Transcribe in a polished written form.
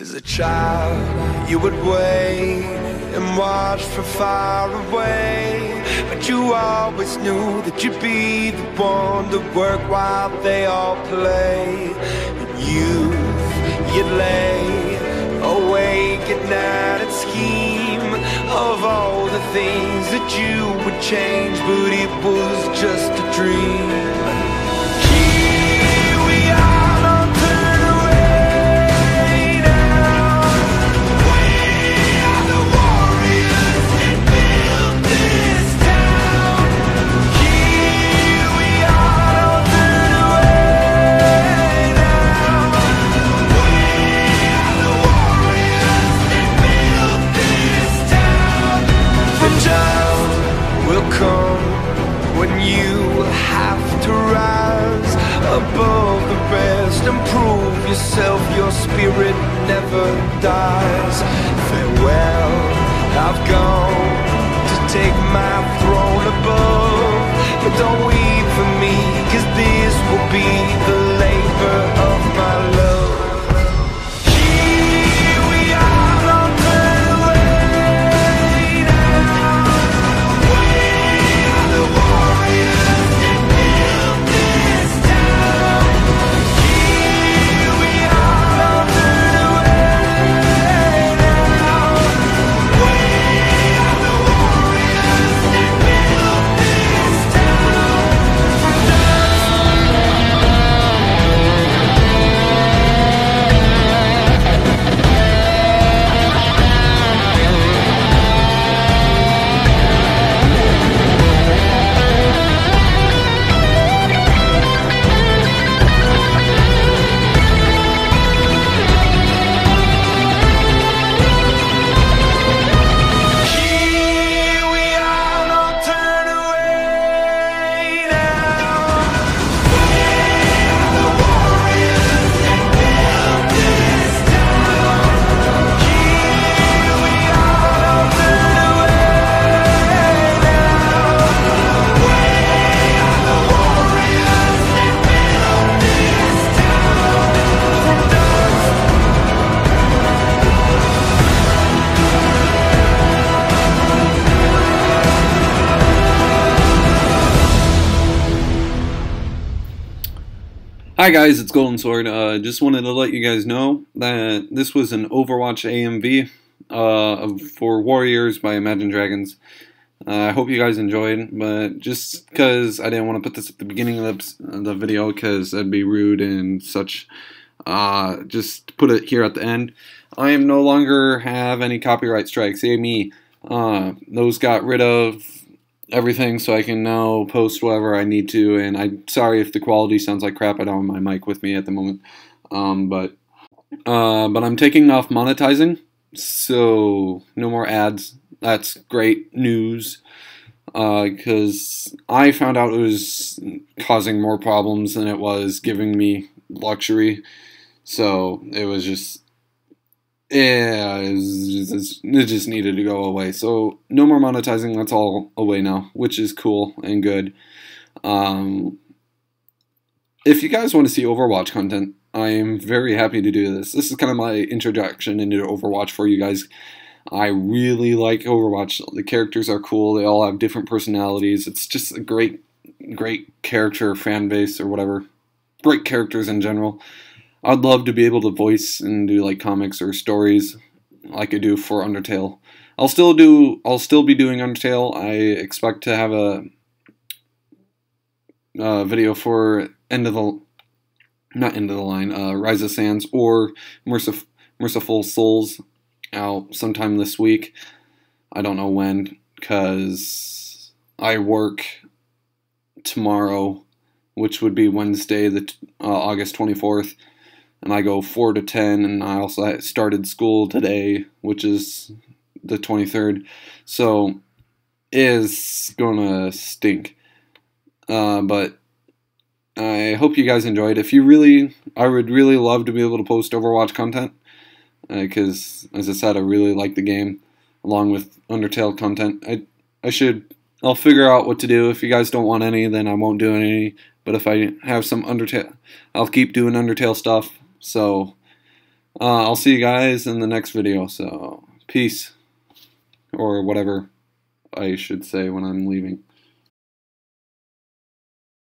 As a child, you would wait and watch from far away, but you always knew that you'd be the one to work while they all play. And you'd lay awake at night and scheme of all the things that you would change, but it was just a dream. When you have to rise above the rest and prove yourself, your spirit never dies. Farewell, I've gone to take my throne above, but don't weep for me, 'cause this will be the labor of my love. Hi guys, it's Golden Sword. Just wanted to let you guys know that this was an Overwatch AMV for Warriors by Imagine Dragons. I hope you guys enjoyed, but just because I didn't want to put this at the beginning of the video because that'd be rude and such, just put it here at the end. I am no longer have any copyright strikes. AME, those got rid of everything, so I can now post whatever I need to, and I'm sorry if the quality sounds like crap. I don't have my mic with me at the moment, but I'm taking off monetizing, so no more ads. That's great news, because I found out it was causing more problems than it was giving me luxury, so it was just, yeah, it just needed to go away. So no more monetizing, that's all away now, which is cool and good. If you guys want to see Overwatch content, I am very happy to do this. This is kind of my introduction into Overwatch for you guys. I really like Overwatch. The characters are cool. They all have different personalities. It's just a great character fan base or whatever. Great characters in general. I'd love to be able to voice and do like comics or stories like I do for Undertale. I'll still be doing Undertale. I expect to have a video for Rise of Sands or Merciful Souls out sometime this week. I don't know when, 'cause I work tomorrow, which would be Wednesday, the August 24th. And I go 4 to 10, and I also started school today, which is the 23rd, so it's gonna stink. But I hope you guys enjoyed. If you really, I would really love to be able to post Overwatch content, because as I said, I really like the game, along with Undertale content. I'll figure out what to do. If you guys don't want any, then I won't do any. But if I have some Undertale, I'll keep doing Undertale stuff. So I'll see you guys in the next video, so peace, or whatever I should say when I'm leaving.